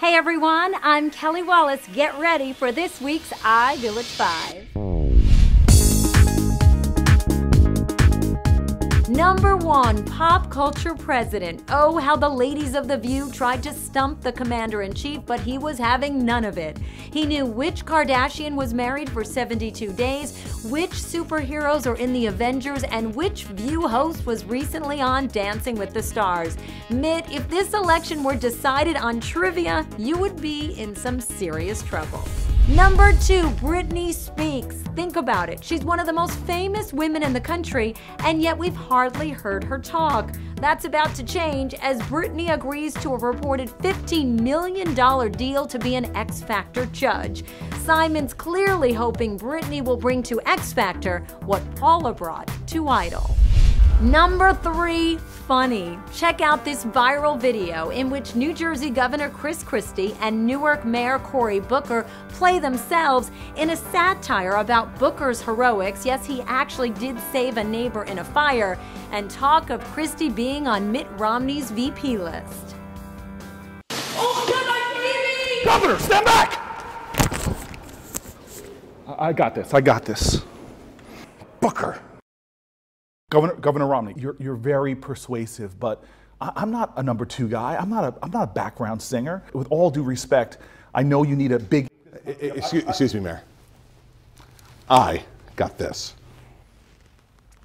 Hey everyone, I'm Kelly Wallace. Get ready for this week's iVillage 5. Number 1, pop culture president. Oh, how the ladies of The View tried to stump the commander-in-chief, but he was having none of it. He knew which Kardashian was married for 72 days, which superheroes are in The Avengers, and which View host was recently on Dancing with the Stars. Mitt, if this election were decided on trivia, you would be in some serious trouble. Number 2, Britney Speaks. Think about it. She's one of the most famous women in the country, and yet we've hardly heard her talk. That's about to change as Britney agrees to a reported $15 million deal to be an X Factor judge. Simon's clearly hoping Britney will bring to X Factor what Paula brought to Idol. Number 3, funny. Check out this viral video in which New Jersey Governor Chris Christie and Newark Mayor Cory Booker play themselves in a satire about Booker's heroics. Yes, he actually did save a neighbor in a fire, and talk of Christie being on Mitt Romney's VP list. Oh, get my baby! Governor, stand back! I got this. Booker. Governor Romney, you're very persuasive, but I'm not a number 2 guy. I'm not a background singer. With all due respect, I know you need a big... Excuse me, Mayor. I got this.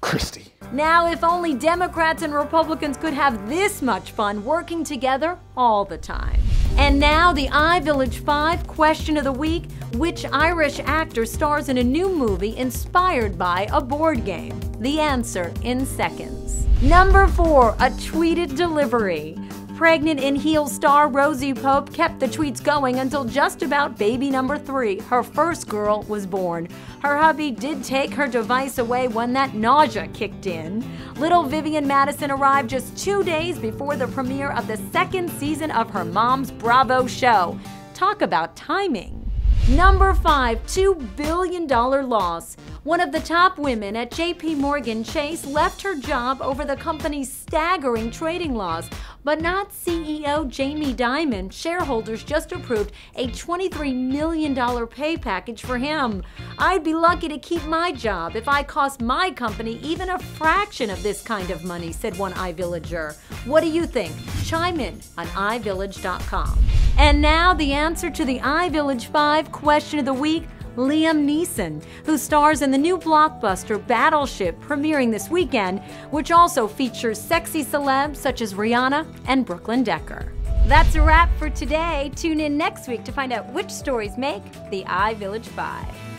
Christie. Now, if only Democrats and Republicans could have this much fun working together all the time. And now the iVillage 5 question of the week. Which Irish actor stars in a new movie inspired by a board game? The answer in seconds. Number 4, a tweeted delivery. Pregnant in heel star Rosie Pope kept the tweets going until just about baby number 3, her first girl, was born. Her hubby did take her device away when that nausea kicked in. Little Vivienne Madison arrived just 2 days before the premiere of the 2nd season of her mom's Bravo show. Talk about timing. Number 5, $2 billion loss. One of the top women at J.P. Morgan Chase left her job over the company's staggering trading loss, but not CEO Jamie Dimon. Shareholders just approved a $23 million pay package for him. I'd be lucky to keep my job if I cost my company even a fraction of this kind of money, said one iVillager. What do you think? Chime in on iVillage.com. And now the answer to the iVillage 5 question of the week. Liam Neeson, who stars in the new blockbuster Battleship premiering this weekend, which also features sexy celebs such as Rihanna and Brooklyn Decker. That's a wrap for today. Tune in next week to find out which stories make the iVillage 5.